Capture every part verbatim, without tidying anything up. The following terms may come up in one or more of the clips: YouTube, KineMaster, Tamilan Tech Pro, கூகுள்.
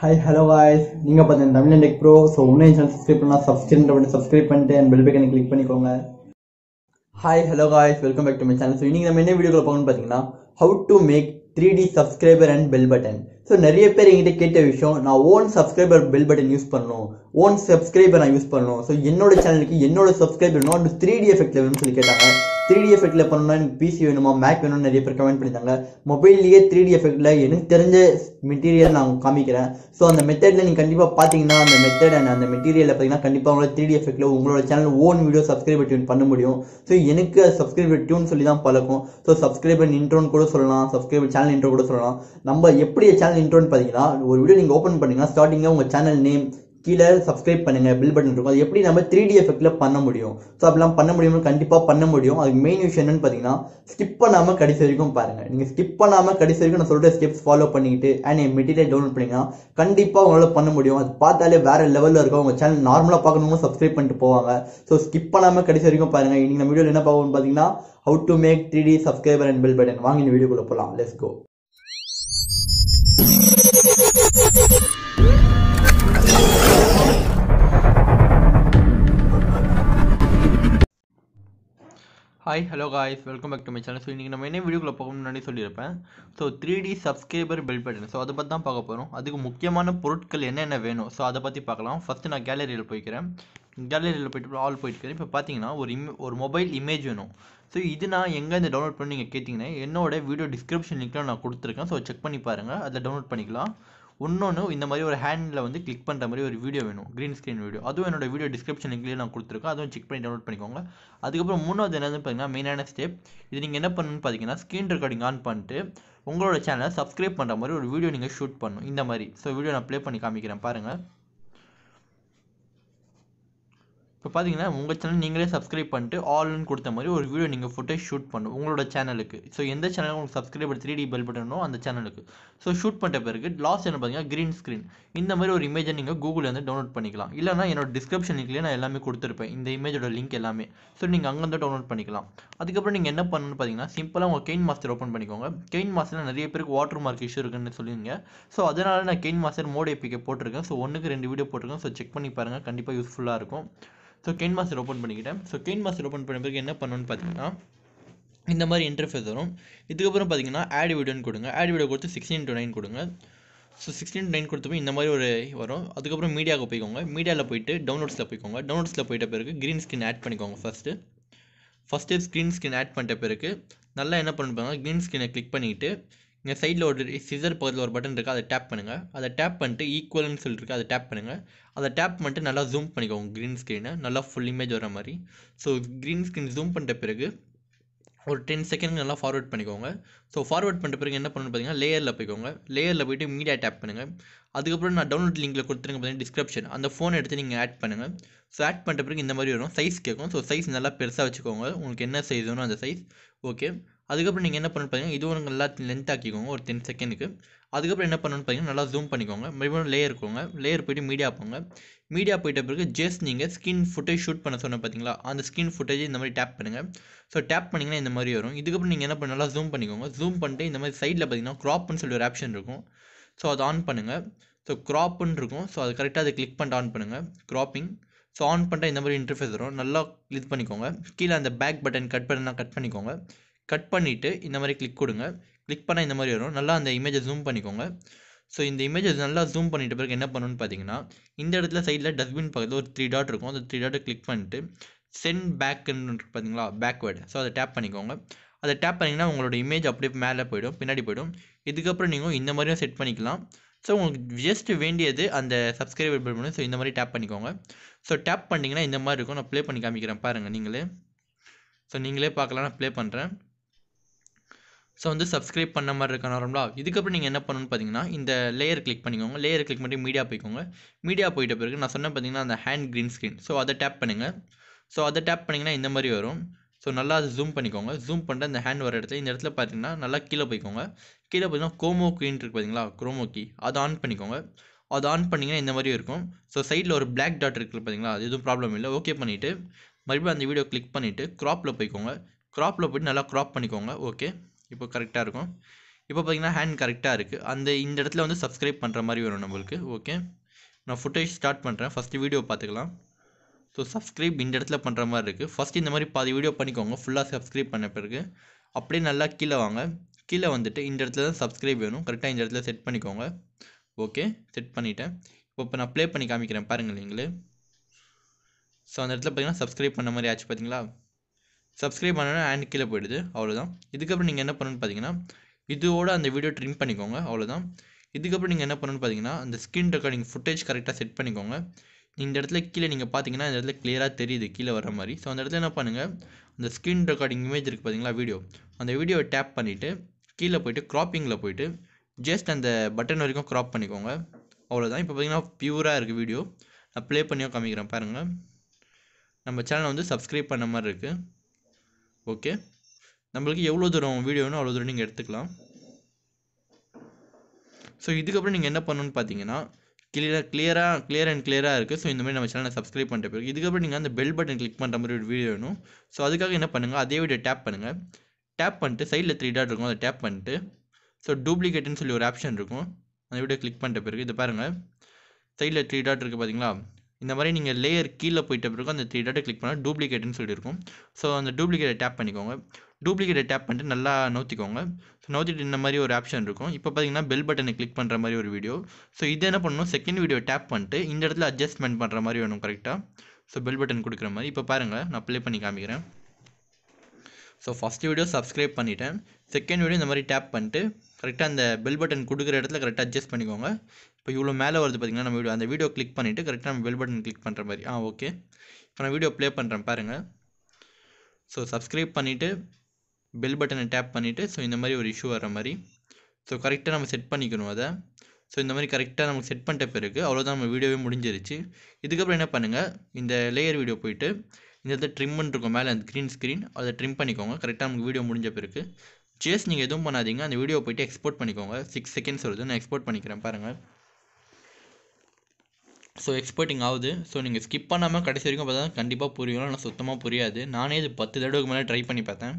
Hi, hello guys. You are watching Tamilan Tech Pro. So, unna channel subscribe panna subscribe button subscribe pannite and bell icon click pannikonga. Hi, hello guys. Welcome back to my channel. So, iniki nam enna video la paakanu pathina how to make three D subscriber and bell button. So, nariya per engitta ketta vishayam na own subscriber bell button use pannom. Own subscriber na use pannom. So, ennoda channel ku ennoda subscriber not three D effect la venum solli kettaanga. three D effect la panona P C venuma Mac venuma nariya per comment pannidanga. Mobile liye three D effect la enakku therinja material na kaamikren. So andha method la neenga kandipa pathina andha method and andha material la pathina kandipa ungala three D effect la ungala channel own video subscriber tune panna mudiyum. So enakku subscriber tune solli dhaan palakum. So subscriber intro nu kuda sollalam, subscriber channel intro kuda sollalam. Namba eppadi channel intro nu pathina oru video neenga open panninga starting la unga channel name கீழே subscribe பண்ணுங்க bell button இருக்கும். அது எப்படி நம்ம three D எஃபெக்ட்ல பண்ண முடியும்? So அதெல்லாம் பண்ண முடியும்னா கண்டிப்பா பண்ண முடியும். அதுக்கு மெயின் விஷயம் என்னன்னு பாத்தீங்கன்னா ஸ்கிப் பண்ணாம கடைசி வரைக்கும் பாருங்க. நீங்க ஸ்கிப் பண்ணாம கடைசி வரைக்கும் நான் சொல்ற ஸ்டெப்ஸ் ஃபாலோ பண்ணிட்டு and மெட்டீரியல் டவுன்லோட் பண்ணீங்கன்னா கண்டிப்பா உங்களால பண்ண முடியும். அது பார்த்தாலே வேற லெவல்ல இருக்கும். உங்க சேனல் நார்மலா பார்க்கணும்னா subscribe பண்ணிட்டு போவாங்க. சோ ஸ்கிப் பண்ணாம கடைசி வரைக்கும் பாருங்க. இன்னைக்கு நம்ம வீடியோல என்ன பார்ப்போம்னு பாத்தீங்கன்னா how to make three D subscriber and bell button. வாங்க இந்த வீடியோக்குள்ள போலாம். Let's go. Hi, hello guys, welcome back to my channel. So இன்னைக்கு நம்ம என்ன வீடியோக்குள்ள போகணும்னு முன்னாடி சொல்லியிருப்பேன். So three D subscriber bell button. So அத பத்தி தான் பார்க்க போறோம். அதுக்கு முக்கியமான பொருட்கள் என்னென்ன வேணும்? So அத பத்தி பார்க்கலாம். First நான் கேலரியில போய்க்கிறேன். கேலரியில போய்ட்டு ஆல் போய்க்கிறேன். இப்போ பாத்தீங்கன்னா ஒரு ஒரு மொபைல் இமேஜ் வேணும். So இது நான் எங்க இந்த டவுன்லோட் பண்ணி நீங்க கேட்டிங்கனா என்னோட வீடியோ டிஸ்கிரிப்ஷன் லிங்க்ல நான் கொடுத்திருக்கேன். So செக் பண்ணி பாருங்க. அத டவுன்லோட் பண்ணிக்கலாம். இன்னொன்னு இந்த மாதிரி ஒரு ஹேண்ட்ல வந்து கிளிக் பண்ற மாதிரி ஒரு வீடியோ வேணும், கிரீன் ஸ்கிரீன் வீடியோ. அதுவும் என்னோட வீடியோ டிஸ்கிரிப்ஷன் லிங்க்லயே நான் கொடுத்திருக்கேன். அதுவும் செக் பண்ணி டவுன்லோட் பண்ணிக்கோங்க. அதுக்கப்புறம் மூணாவது என்னன்னு பாத்தீங்கன்னா மெயினான ஸ்டெப், இது நீங்க என்ன பண்ணணும்னு பாத்தீங்கன்னா ஸ்கிரீன் ரெக்கார்டிங் ஆன் பண்ணிட்டு உங்களோட சேனலை சப்ஸ்கிரைப் பண்ற மாதிரி ஒரு வீடியோ நீங்க ஷூட் பண்ணணும் இந்த மாதிரி. ஸோ வீடியோ நான் ப்ளே பண்ணி காமிக்கிறேன் பாருங்க. இப்போ பாத்தீங்கன்னா உங்க சேனல் நீங்களே சப்ஸ்கிரைப் பண்ணிட்டு ஆல்னு கொடுத்த மாதிரி ஒரு வீடியோ நீங்க ஃபுட்டேஜ் ஷூட் பண்ணணும் உங்களோட சேனலுக்கு. ஸோ எந்த சேனல் உங்களுக்கு சப்ஸ்கிரைபர் த்ரீ டி பெல் பட்டனோ அந்த சேனலுக்கு. ஸோ ஷூட் பண்ணிட்ட பிறகு லாஸ்ட் என்ன பார்த்தீங்கன்னா கிரீன் ஸ்கிரீன் இந்த மாதிரி ஒரு இமேஜை நீங்கள் கூகுளில் வந்து டவுன்லோட் பண்ணிக்கலாம். இல்லைனா என்னோட டிஸ்கிரிப்ஷன் லிங்க்லேயே நான் எல்லாமே கொடுத்துருப்பேன் இந்த இமேஜோட லிங்க் எல்லாமே. ஸோ நீங்கள் அங்கேருந்து டவுன்லோட் பண்ணிக்கலாம். அதுக்கப்புறம் நீங்கள் என்ன பண்ணணும்னு பார்த்தீங்கன்னா சிம்பிளாக உங்கள் KineMaster ஓப்பன் பண்ணிக்கோங்க. KineMasterல நிறைய பேருக்கு வாட்டர் மார்க் இஷ்யூ இருக்குன்னு சொல்லியிருங்க. ஸோ அதனால நான் KineMaster மோட் ஏபிகே போட்டிருக்கேன். ஸோ ஒன்றுக்கு ரெண்டு வீடியோ போட்டிருக்கேன். ஸோ செக் பண்ணி பாருங்கள், கண்டிப்பாக யூஸ்ஃபுல்லாக இருக்கும். ஸோ KineMaster ஓப்பன் பண்ணிக்கிட்டேன். ஸோ KineMaster ஓப்பன் பண்ண பிறகு என்ன பண்ணணும்னு பார்த்தீங்கன்னா இந்த மாதிரி இன்டர்ஃபேஸ் வரும். இதுக்கப்புறம் பார்த்தீங்கன்னா ஆட் வீடியோன்னு கொடுங்க. ஆட் வீடியோ கொடுத்து சிக்ஸ்டீன் டு நைன் கொடுங்க. ஸோ சிக்ஸ்டீன் டு நைன் கொடுத்து போய் இந்த மாதிரி ஒரு வரும். அதுக்கப்புறம் மீடியாவுக்கு போய்க்கோங்க. மீடியாவில் போய்ட்டு டவுன்லோட்ஸில் போய்க்கோங்க. டவுன்லோட்ஸில் போய்ட்ட பிறகு க்ரீன் ஸ்கிரீன் ஆட் பண்ணிக்கோங்க. First first screen screen add பண்ணிட்ட பிறகு நல்லா என்ன பண்ணுவாங்க க்ரீன் ஸ்கிரீனை கிளிக் பண்ணிவிட்டு இங்கே சைடில் ஒரு சிசர் பக்கத்தில் ஒரு பட்டன் இருக்குது, அதை டேப் பண்ணுங்கள். அதை டேப் பண்ணிட்டு ஈக்குவல்னு சொல்லிட்டுருக்கு, அதை டேப் பண்ணுங்கள். அதை டேப் பண்ணிட்டு நல்லா ஜூம் பண்ணிக்கோங்க க்ரீன் ஸ்க்ரீனை, நல்லா ஃபுல் இமேஜ் வர மாதிரி. ஸோ க்ரீன் ஸ்க்ரீன் ஜூம் பண்ணிட்ட பிறகு ஒரு டென் செகண்ட் நல்லா ஃபார்வர்ட் பண்ணிக்கோங்க. ஸோ ஃபார்வர்ட் பண்ணிட்ட பிறகு என்ன பண்ணணும்னு பார்த்தீங்கன்னா லேயரில் போய்க்கோங்க. லேயரில் போய்ட்டு மீடியா டேப் பண்ணுங்கள். அதுக்கப்புறம் நான் டவுன்லோட் லிங்கில் கொடுத்துருங்க பார்த்தீங்கன்னா டிஸ்கிரிப்ஷன், அந்த ஃபோனை எடுத்து நீங்கள் ஆட் பண்ணுங்கள். ஸோ ஆட் பண்ணிட்ட பிறகு இந்த மாதிரி வரும், சைஸ் கேட்கும். ஸோ சைஸ் நல்லா பெருசாக வச்சுக்கோங்க, உங்களுக்கு என்ன சைஸ் வேணும் அந்த சைஸ். ஓகே, அதுக்கப்புறம் நீங்கள் என்ன பண்ணணும் பார்த்தீங்கன்னா இது உங்களுக்கு நல்லா லென்த் ஆக்கிக்கோங்க ஒரு டென் செகண்டுக்கு. அதுக்கப்புறம் என்ன பண்ணணும்னு பார்த்தீங்கன்னா நல்லா ஜூம் பண்ணிக்கோங்க. மறுபடியும் லேயர் போங்க, லேயர் போய்ட்டு மீடியா போங்க. மீடியா போய்ட்ட பிறகு ஜஸ்ட் நீங்கள் ஸ்கிரீன் ஃபுட்டேஜ் ஷூட் பண்ண சொன்ன பார்த்தீங்களா, அந்த ஸ்கிரீன் ஃபுட்டேஜ் இந்த மாதிரி டேப் பண்ணுங்கள். ஸோ டேப் பண்ணிங்கன்னா இந்த மாதிரி வரும். இதுக்கப்புறம் நீங்கள் என்ன பண்ணலாம் ஜூம் பண்ணிக்கோங்க. ஜூம் பண்ணிட்டு இந்த மாதிரி சைடில் பார்த்தீங்கன்னா க்ராப்னு சொல்லி ஒரு ஆப்ஷன் இருக்கும். ஸோ அதை ஆன் பண்ணுங்கள். ஸோ க்ராப்னு இருக்கும். ஸோ அது கரெக்டாக அதை கிளிக் பண்ணிட்டு ஆன் பண்ணுங்கள் க்ராப்பிங். ஸோ ஆன் பண்ணிட்டு இந்த மாதிரி இன்டர்ஃபேஸ் வரும், நல்லா கிளிக் பண்ணிக்கோங்க. கீழே அந்த பேக் பட்டன் கட் பட்டன்னா கட் பண்ணிக்கோங்க. கட் பண்ணிவிட்டு இந்த மாதிரி கிளிக் கொடுங்க. கிளிக் பண்ணால் இந்த மாதிரி வரும், நல்லா அந்த இமேஜை ஜூம் பண்ணிக்கோங்க. ஸோ இந்த இமேஜை நல்லா ஜூம் பண்ணிட்ட பிறகு என்ன பண்ணணும்னு பார்த்தீங்கன்னா இந்த இடத்துல சைடில் டஸ்ட்பின் பக்கத்தில் ஒரு த்ரீ டாட் இருக்கும், அந்த த்ரீ டாட்டை கிளிக் பண்ணிட்டு சென்ட் பேக்குன்னு பார்த்தீங்களா பேக்வேர்டு. ஸோ அதை டேப் பண்ணிக்கோங்க. அதை டேப் பண்ணிங்கன்னா உங்களோட இமேஜ் அப்படியே மேலே போய்டும், பின்னாடி போய்டும். இதுக்கப்புறம் நீங்கள் இந்த மாதிரியும் செட் பண்ணிக்கலாம். ஸோ உங்களுக்கு ஜஸ்ட் வேண்டியது அந்த சப்ஸ்கிரைபர் பெல் பட்டன். ஸோ இந்த மாதிரி டேப் பண்ணிக்கோங்க. ஸோ டேப் பண்ணிங்கன்னா இந்த மாதிரி இருக்கும். நான் ப்ளே பண்ணி காமிக்கிறேன் பாருங்கள் நீங்களே. ஸோ நீங்களே பார்க்கலாம், நான் ப்ளே பண்ணுறேன். ஸோ வந்து சப்ஸ்கிரைப் பண்ண மாதிரி இருக்க நார்மலாக. இதுக்கப்புறம் நீங்கள் என்ன பண்ணணும்னு பார்த்தீங்கன்னா இந்த லேயர் கிளிக் பண்ணிக்கோங்க. லேயர் கிளிக் பண்ணி மீடியா போய்க்கோங்க. மீடியா போய்ட்ட பிறகு நான் சொன்னேன் பார்த்தீங்கன்னா அந்த ஹேண்ட் க்ரீன் ஸ்க்ரீன். ஸோ அதை டேப் பண்ணுங்கள். ஸோ அதை டேப் பண்ணிங்கன்னா இந்த மாதிரி வரும். ஸோ நல்லா அதை ஜூம் பண்ணிக்கோங்க. ஜூம் பண்ணிட்டு அந்த ஹேண்ட் வர இடத்துல இந்த இடத்துல பார்த்தீங்கன்னா நல்லா கீழே போய்க்கோங்க. கீழே பார்த்தீங்கன்னா க்ரோமோ கீன்னு இருக்குது பார்த்தீங்களா, க்ரோமோ கீ, அதை ஆன் பண்ணிக்கோங்க. அதை ஆன் பண்ணிங்கன்னா இந்த மாதிரி இருக்கும். ஸோ சைடில் ஒரு பிளாக் டாட் இருக்குது பார்த்தீங்களா, அது எதுவும் ப்ராப்ளம் இல்லை. ஓகே பண்ணிவிட்டு மறுபடியும் அந்த வீடியோ கிளிக் பண்ணிவிட்டு க்ராப்பில் போய்க்கோங்க. க்ராப்பில் போய்ட்டு நல்லா க்ராப் பண்ணிக்கோங்க. ஓகே, இப்போ கரெக்டாக இருக்கும். இப்போ பார்த்தீங்கன்னா ஹேண்ட் கரெக்டாக இருக்குது. அந்த இந்த இடத்துல வந்து சப்ஸ்கிரைப் பண்ணுற மாதிரி வரும் நம்மளுக்கு. ஓகே, நான் ஃபுட்டேஜ் ஸ்டார்ட் பண்ணுறேன். ஃபஸ்ட்டு வீடியோ பார்த்துக்கலாம். ஸோ சப்ஸ்கிரைப் இந்த இடத்துல பண்ணுற மாதிரி இருக்குது. ஃபஸ்ட்டு இந்த மாதிரி பாதி வீடியோ பண்ணிக்கோங்க ஃபுல்லாக சப்ஸ்கிரைப் பண்ண பிறகு. அப்படியே நல்லா கீழே வாங்க. கீழே வந்துட்டு இந்த இடத்துல தான் சப்ஸ்கிரைப் வேணும். கரெக்டாக இந்த இடத்துல செட் பண்ணிக்கோங்க. ஓகே, செட் பண்ணிவிட்டேன். இப்போ இப்போ நான் ப்ளே பண்ணி காமிக்கிறேன் பாருங்கள் நீங்களே. ஸோ அந்த இடத்துல பார்த்தீங்கன்னா சப்ஸ்கிரைப் பண்ண மாதிரி ஆச்சு பார்த்தீங்களா. சப்ஸ்கிரைப் பண்ணோன்னா ஹேண்ட் கீழே போயிடுது, அவ்வளோதான். இதுக்கப்புறம் நீங்கள் என்ன பண்ணணும்னு பார்த்தீங்கன்னா இதோட அந்த வீடியோ ட்ரிம் பண்ணிக்கோங்க, அவ்வளோதான். இதுக்கப்புறம் நீங்கள் என்ன பண்ணணும்னு பார்த்தீங்கன்னா அந்த ஸ்க்ரீன் ரெக்கார்டிங் ஃபுட்டேஜ் கரெக்டாக செட் பண்ணிக்கோங்க. இந்த இடத்துல கீழே நீங்கள் பார்த்தீங்கன்னா இந்த இடத்துல கிளியராக தெரியுது கீழே வர மாதிரி. ஸோ அந்த இடத்துல என்ன பண்ணுங்கள், அந்த ஸ்க்ரீன் ரெக்கார்டிங் இமேஜ் இருக்குது பார்த்தீங்களா வீடியோ, அந்த வீடியோவை டேப் பண்ணிவிட்டு கீழே போய்ட்டு க்ராப்பிங்கில் போய்ட்டு ஜஸ்ட் அந்த பட்டன் வரைக்கும் க்ராப் பண்ணிக்கோங்க, அவ்வளோதான். இப்போ பார்த்தீங்கன்னா பியூராக இருக்குது வீடியோ. நான் ப்ளே பண்ணியோ காமிக்கிறேன் பாருங்கள். நம்ம சேனலை வந்து சப்ஸ்கிரைப் பண்ண மாதிரி இருக்குது. ஓகே, நம்மளுக்கு எவ்வளோ தூரம் வீடியோன்னு அவ்வளோ தூரம் நீங்கள் எடுத்துக்கலாம். ஸோ இதுக்கப்புறம் நீங்கள் என்ன பண்ணணும்னு பார்த்தீங்கன்னா கிளியராக கிளியராக கிளியர் அண்ட் கிளியராக இருக்குது. ஸோ இந்தமாதிரி நம்ம சேனலை சப்ஸ்கிரைப் பண்ணுற பிறகு இதுக்கப்புறம் நீங்கள் அந்த பெல் பட்டன் கிளிக் பண்ணுற மாதிரி ஒரு வீடியோ வேணும். ஸோ அதுக்காக என்ன பண்ணுங்கள், அதே வீடியோ டேப் பண்ணுங்கள். டேப் பண்ணிட்டு சைடில் த்ரீ டாட் இருக்கும், அதை டேப் பண்ணிட்டு ஸோ டூப்ளிகேட்டுன்னு சொல்லி ஒரு ஆப்ஷன் இருக்கும், அந்த வீடியோ கிளிக் பண்ணிட்ட பிறகு இது பாருங்கள் சைடில் த்ரீ டாட் இருக்குது பார்த்தீங்களா. இந்த மாதிரி நீங்கள் லேயர் கீழே போயிட்ட பிறகு அந்த த்ரீ டாட்டை கிளிக் பண்ணால் டூப்ளிகேட்டுன்னு சொல்லியிருக்கும். ஸோ அந்த டூப்ளிகேட்டை டேப் பண்ணிக்கோங்க. டூப்ளிகேட்டை டேப் பண்ணிட்டு நல்லா நோத்திக்கோங்க. ஸோ நோத்திட்டு இந்த மாதிரி ஒரு ஆப்ஷன் இருக்கும். இப்போ பார்த்தீங்கன்னா பெல் பட்டனை கிளிக் பண்ணுற மாதிரி ஒரு வீடியோ. ஸோ இது என்ன பண்ணணும், செகண்ட் வீடியோ டேப் பண்ணிட்டு இந்த இடத்துல அட்ஜஸ்ட்மெண்ட் பண்ணுற மாதிரி வேணும் கரெக்டாக. ஸோ பெல் பட்டன் கொடுக்குற மாதிரி. இப்போ பாருங்கள், நான் ப்ளே பண்ணி காமிக்கிறேன். ஸோ ஃபஸ்ட் வீடியோ சப்ஸ்கிரைப் பண்ணிவிட்டேன். செகண்ட் வீடியோ இந்த மாதிரி டேப் பண்ணிட்டு கரெக்டாக அந்த பெல் பட்டன் கொடுக்குற இடத்துல கரெக்டாக அட்ஜஸ்ட் பண்ணிக்கோங்க. இப்போ இவ்வளோ மேலே வருது பார்த்தீங்கன்னா நம்ம வீடியோ, அந்த வீடியோ கிளிக் பண்ணிவிட்டு கரெக்டாக நம்ம பெல் பட்டன் கிளிக் பண்ணுற மாதிரி. ஆ ஓகே, இப்போ நான் வீடியோ ப்ளே பண்ணுறேன் பாருங்கள். ஸோ சப்ஸ்கிரைப் பண்ணிவிட்டு பெல் பட்டனை டேப் பண்ணிவிட்டு ஸோ இந்த மாதிரி ஒரு இஷ்யூ வர மாதிரி. ஸோ கரெக்டாக நம்ம செட் பண்ணிக்கணும் அதை. ஸோ இந்த மாதிரி கரெக்டாக நமக்கு செட் பண்ணிட்ட பிறகு அவ்வளோதான், நம்ம வீடியோவே முடிஞ்சிருச்சு. இதுக்கப்புறம் என்ன பண்ணுங்கள், இந்த லேயர் வீடியோ போயிட்டு இந்த இடத்துல ட்ரிம்னு இருக்கும் மேலே அந்த க்ரீன் ஸ்க்ரீன், அதை ட்ரிம் பண்ணிக்கோங்க கரெக்டாக நமக்கு வீடியோ முடிஞ்ச பிறகு. ஜஸ்ட் நீங்கள் எதுவும் பண்ணாதீங்க, அந்த வீடியோ போய்ட்டு எக்ஸ்போர்ட் பண்ணிக்கோங்க. சிக்ஸ் செகண்ட்ஸ் வருது, நான் எக்ஸ்போர்ட் பண்ணிக்கிறேன் பாருங்கள். ஸோ எக்ஸ்போர்ட்டிங் ஆகுது. ஸோ நீங்கள் ஸ்கிப் பண்ணாமல் கடைசி வரைக்கும் பார்த்தா தான் கண்டிப்பாக புரியும். ஆனால் சுத்தமாக புரியாது. நானே இது பத்து தடவைக்கு மேலே ட்ரை பண்ணி பார்த்தேன்.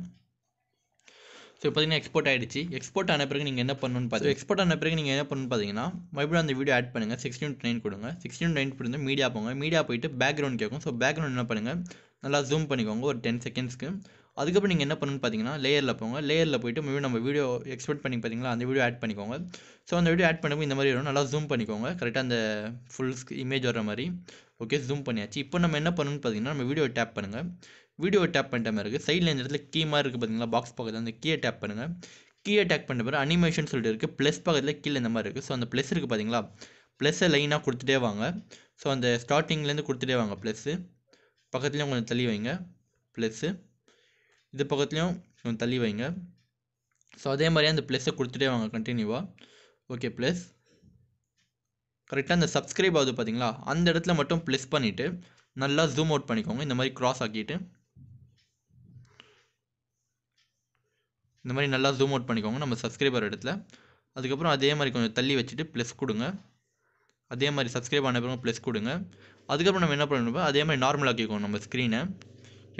ஸோ இப்போ பார்த்தீங்கன்னா எக்ஸ்போர்ட் ஆகிடுச்சு. எக்ஸ்போர்ட் ஆன பிறகு நீங்கள் என்ன பண்ணணும்னு பார்த்து எக்ஸ்போர்ட் ஆன பிறகு நீங்கள் என்ன பண்ணணும்னு பார்த்தீங்கன்னா மறுபடியும் அந்த வீடியோ ஆட் பண்ணுங்கள். சிக்ஸ்டீன் நைன் கொடுங்க. சிக்ஸ்டீன் நைன் கொடுத்து மீடியா போங்க. மீடியா போயிட்டு பேக்ரவுண்ட் கேட்கும். ஸோ பேக்ரவுண்ட் என்ன பண்ணுங்கள், நல்லா ஜூம் பண்ணிக்கோங்க ஒரு டென் செகண்ட்ஸ்க்கு. அதுக்கப்புறம் நீங்கள் என்ன பண்ணணும்னு பார்த்தீங்கன்னா லேயரில் போங்க. லேயரில் போய்ட்டு மேபி நம்ம வீடியோ எக்ஸ்போர்ட் பண்ணி பார்த்தீங்களா, அந்த வீடியோ ஆட் பண்ணிக்கோங்க. ஸோ அந்த வீடியோ ஆட் பண்ணும்போது இந்த மாதிரி வரும். நல்லா ஜூம் பண்ணிக்கோங்க கரெக்டாக அந்த ஃபுல் இமேஜ் வர மாதிரி. ஓகே, ஜூம் பண்ணியாச்சு. இப்போ நம்ம என்ன பண்ணணும்னு பார்த்தீங்கன்னா நம்ம வீடியோ டேப் பண்ணுங்கள். வீடியோ டேப் பண்ணிட்ட மாதிரி இருக்குது. சைடில் இந்த இடத்துல கீ மாதிரி இருக்குது பார்த்தீங்களா, பாக்ஸ் பக்கத்தில் அந்த கீயை டேப் பண்ணுங்கள். கீயை டேப் பண்ண பிறகு அனிமேஷன் சொல்லிட்டு இருக்குது. ப்ளஸ் பக்கத்தில் கீழே இந்த மாதிரி இருக்குது. ஸோ அந்த ப்ளஸ் இருக்குது பார்த்தீங்களா, ப்ளஸ்ஸை லைனாக கொடுத்துட்டே வாங்க. ஸோ அந்த ஸ்டார்டிங்லேருந்து கொடுத்துட்டே வாங்க. ப்ளஸ்ஸு பக்கத்துலேயும் கொஞ்சம் தள்ளி வைங்க. ப்ளஸ்ஸு இது பக்கத்துலேயும் கொஞ்சம் தள்ளி வைங்க. ஸோ அதே மாதிரி அந்த ப்ளஸ்ஸை கொடுத்துட்டே வாங்க கண்டினியூவாக. ஓகே, ப்ளஸ் கரெக்டாக அந்த சப்ஸ்கிரைப் ஆகுது பார்த்தீங்களா, அந்த இடத்துல மட்டும் ப்ளஸ் பண்ணிவிட்டு நல்லா ஜூம் அவுட் பண்ணிக்கோங்க. இந்த மாதிரி க்ராஸ் ஆக்கிட்டு இந்த மாதிரி நல்லா ஜூம் அவுட் பண்ணிக்கோங்க நம்ம சப்ஸ்கிரைபர் இடத்துல. அதுக்கப்புறம் அதே மாதிரி கொஞ்சம் தள்ளி வச்சுட்டு ப்ளஸ் கொடுங்க. அதே மாதிரி சப்ஸ்கிரைப் ஆன பிறகு ப்ளஸ் கொடுங்க. அதுக்கப்புறம் நம்ம என்ன பண்ணணும், அதே மாதிரி நார்மலாக கேட்கணும் நம்ம ஸ்க்ரீனை.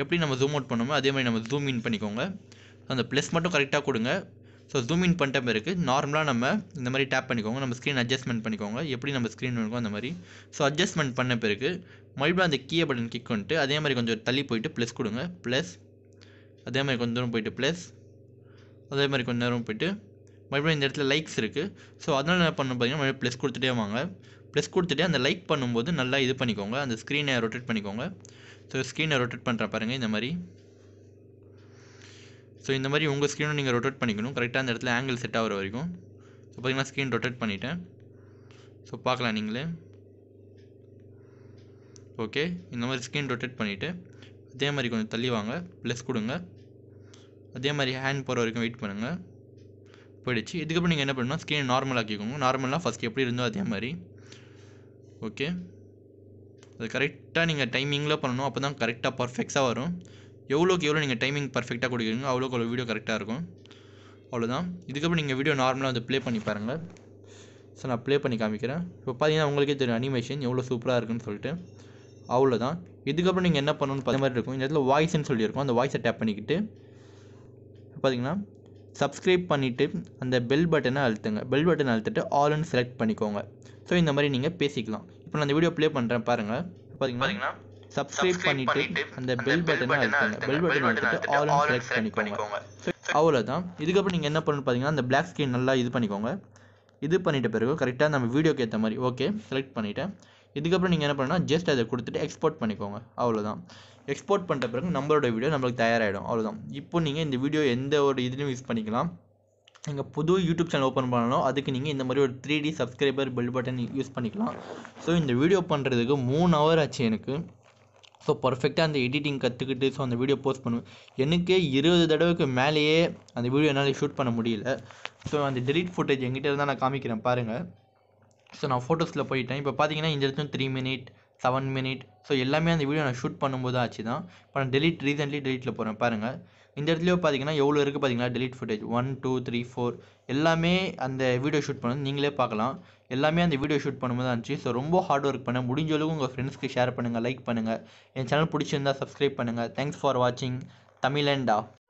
எப்படி நம்ம ஜூம் அவுட் பண்ணோமோ அதே மாதிரி நம்ம ஜூம் இன் பண்ணிக்கோங்க. அந்த ப்ளஸ் மட்டும் கரெக்டாக கொடுங்க. ஸோ ஜூம் இன் பண்ணிட்ட பிறகு நார்மலாக நம்ம இந்த மாதிரி டேப் பண்ணிக்கோங்க. நம்ம ஸ்க்ரீன் அட்ஜஸ்ட்மெண்ட் பண்ணிக்கோங்க எப்படி நம்ம ஸ்க்ரீன் வேணுமோ அந்த மாதிரி. ஸோ அட்ஜஸ்ட்மெண்ட் பண்ண பிறகு மறுபடியும் அந்த கீ பட்டன் கிளிக் பண்ணிட்டு அதே மாதிரி கொஞ்சம் தள்ளி போய்ட்டு ப்ளஸ் கொடுங்க. ப்ளஸ் அதே மாதிரி கொஞ்சம் தூரம் போய்ட்டு ப்ளஸ் அதே மாதிரி கொஞ்சம் நேரம் போய்ட்டு மறுபடியும் இந்த இடத்துல லைக்ஸ் இருக்குது. ஸோ அதனால் என்ன பண்ணணும் பார்த்தீங்கன்னா மறுபடியும் ப்ளஸ் கொடுத்துட்டே வாங்க. ப்ளஸ் கொடுத்துட்டு அந்த லைக் பண்ணும்போது நல்லா இது பண்ணிக்கோங்க, அந்த ஸ்க்ரீனை ரொட்டேட் பண்ணிக்கோங்க. ஸோ ஸ்க்ரீனை ரொட்டேட் பண்ணுற பாருங்கள் இந்த மாதிரி. ஸோ இந்த மாதிரி உங்கள் ஸ்க்ரீனை நீங்கள் ரொட்டேட் பண்ணிக்கணும் கரெக்டாக அந்த இடத்துல ஆங்கிள் செட் ஆகிற வரைக்கும். ஸோ பார்த்தீங்கன்னா ஸ்க்ரீன் ரொட்டேட் பண்ணிவிட்டேன். ஸோ பார்க்கலாம் நீங்களே. ஓகே, இந்த மாதிரி ஸ்க்ரீன் ரொட்டேட் பண்ணிவிட்டு அதே மாதிரி கொஞ்சம் தள்ளி வாங்க. ப்ளஸ் கொடுங்க. அதே மாதிரி ஹேண்ட் போகிற வரைக்கும் வெயிட் பண்ணுங்கள். போயிடுச்சு. இதுக்கப்புறம் நீங்கள் என்ன பண்ணணும், ஸ்க்ரீன் நார்மலாக்கிக்கோங்க. நார்மலாக ஃபஸ்ட் எப்படி இருந்தோ அதே மாதிரி. ஓகே, அது கரெக்டாக நீங்கள் டைமிங்கில் பண்ணணும். அப்போ தான் கரெக்டாக பர்ஃபெக்டாக வரும். எவ்வளோக்கு எவ்வளோ நீங்கள் டைமிங் பர்ஃபெக்டாக கொடுக்குறீங்க அவ்வளோக்கு அவ்வளோ வீடியோ கரெக்டாக இருக்கும், அவ்வளோதான். இதுக்கப்புறம் நீங்கள் வீடியோ நார்மலாக வந்து ப்ளே பண்ணி பாருங்கள். ஸோ நான் ப்ளே பண்ணி காமிக்கிறேன். இப்போ பார்த்தீங்கன்னா உங்களுக்கே தெரியும் அனிமேஷன் எவ்வளோ சூப்பராக இருக்குன்னு சொல்லிட்டு, அவ்வளோதான். இதுக்கப்புறம் நீங்கள் என்ன பண்ணணும்னு பார்த்த மாதிரி இருக்கும். இந்த இடத்துல வாய்ஸ்ன்னு சொல்லியிருக்கோம், அந்த வாய்ஸை டேப் பண்ணிக்கிட்டு பார்த்தீங்கன்னா subscribe பண்ணிட்டு அந்த bell button அழுத்துங்க bell button அழுத்திட்டு all and select பண்ணிக்கோங்க சோ இந்த மாதிரி நீங்க பேசிக்கலாம் இப்போ நான் இந்த வீடியோ ப்ளே பண்றேன் பாருங்க பாத்தீங்கன்னா subscribe பண்ணிட்டு அந்த bell button அழுத்துங்க bell button அழுத்திட்டு all and select பண்ணிக்கோங்க அவ்வளவுதான் இதுக்கு அப்புறம் நீங்க என்ன பண்ணணும் பாத்தீங்கன்னா அந்த black screen நல்லா இது பண்ணிக்கோங்க இது பண்ணிட்ட பிறகு கரெக்ட்டா நம்ம வீடியோக்கு ஏத்த மாதிரி ஓகே select பண்ணிட்டேன் இதுக்கு அப்புறம் நீங்க என்ன பண்ணனும்னா just அதை கொடுத்துட்டு export பண்ணிக்கோங்க அவ்வளவுதான் export பண்ணிட்ட பிறகு நம்மளோட வீடியோ நமக்கு தயாராயிடும் அவ்வளவுதான் இப்போ நீங்க இந்த வீடியோ எந்த ஒரு இதுலயும் யூஸ் பண்ணிக்கலாம் நீங்க புது YouTube சேனல் ஓபன் பண்ணனும் அதுக்கு நீங்க இந்த மாதிரி ஒரு three D subscriber bell button use பண்ணிக்கலாம் சோ இந்த வீடியோ பண்றதுக்கு three hours ஆச்சு எனக்கு சோ பெர்ஃபெக்ட்டா அந்த எடிட்டிங் கத்துக்கிட்டு சோ அந்த வீடியோ போஸ்ட் பண்ணு எனக்கு twenty தடவைக்கு மேலயே அந்த வீடியோ என்னால ஷூட் பண்ண முடியல சோ அந்த delete footage என்கிட்ட இருந்தா நான் காமிக்கிறேன் பாருங்க So now photos la poitan ipo pathina inda three minute seven minute so ellame and video na shoot pannumbodhu aachidhaan ipo na delete recently delete la poren parunga inda edutliyo pathina evlo irukku pathina delete footage one two three four ellame and video shoot pannum neengale paakalam ellame and video shoot pannumbodhu anchi so romba hard work panna mudinjalukku unga friends ku share pannunga like pannunga en channel pidichirundha subscribe pannunga thanks for watching Tamilan Tech Pro